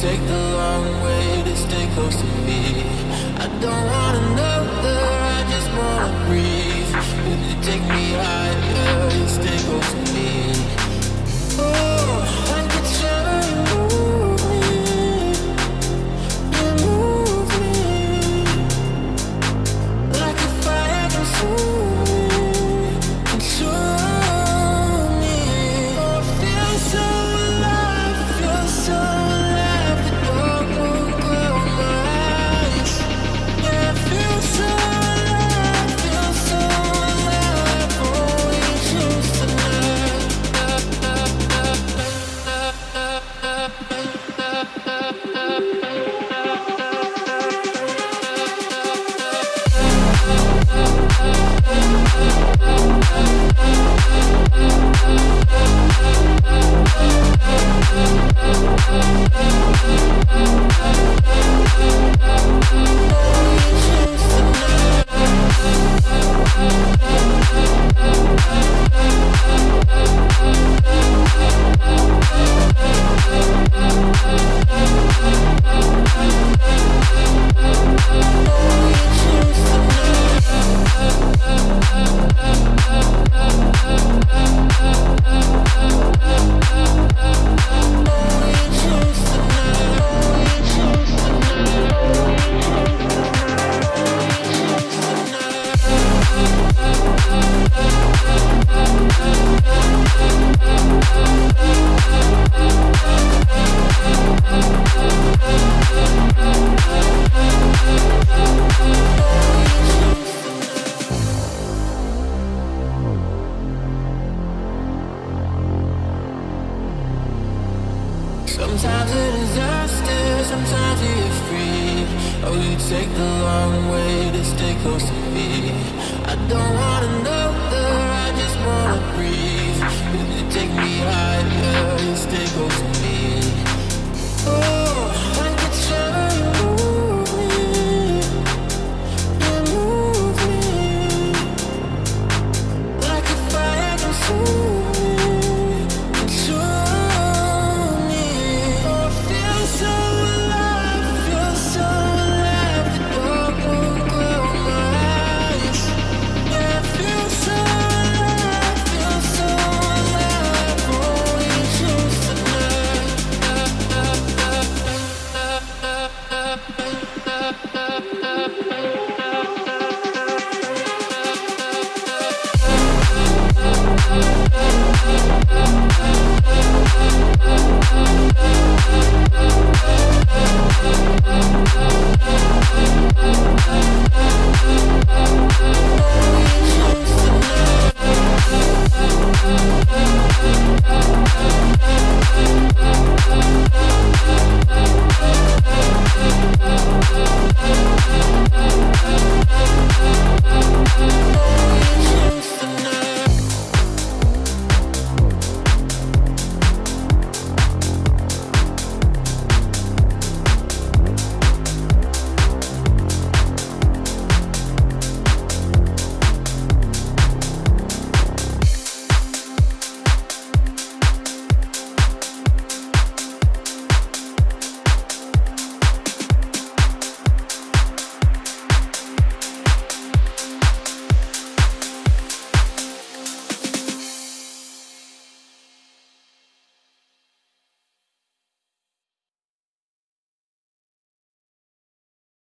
take the long way to stay close to me. I don't want another, I just want to breathe. Will you take me higher, you stay close to me. Oh, I could try and move me, you move me, like a fire consume me. Sometimes a disaster, sometimes you're free. Oh, you take the long way to stay close to me. I don't want another, I just want to breathe. Will you take me higher, you stay close to me. Oh.